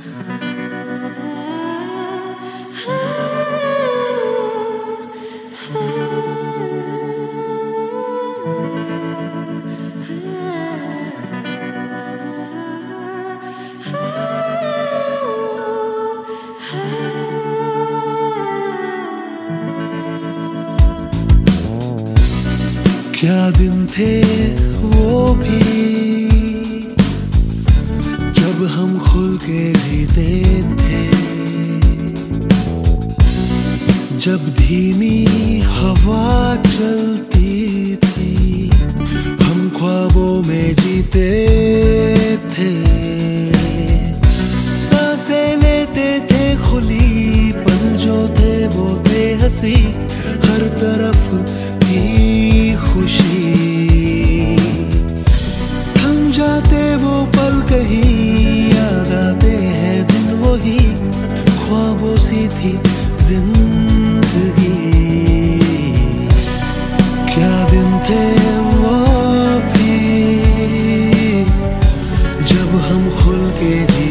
क्या दिन थे वो भी जब हम खुल के जीते थे, जब धीमी हवा चलती थी हम ख्वाबों में जीते थे, सांसें लेते थे खुली, पल जो थे वो थे हंसी, हर तरफ खुशी। थम जाते वो पल कहीं, याद आते हैं दिन वही, ख्वाबों सी थी जिंदगी। क्या दिन थे वो भी जब हम खुल के जी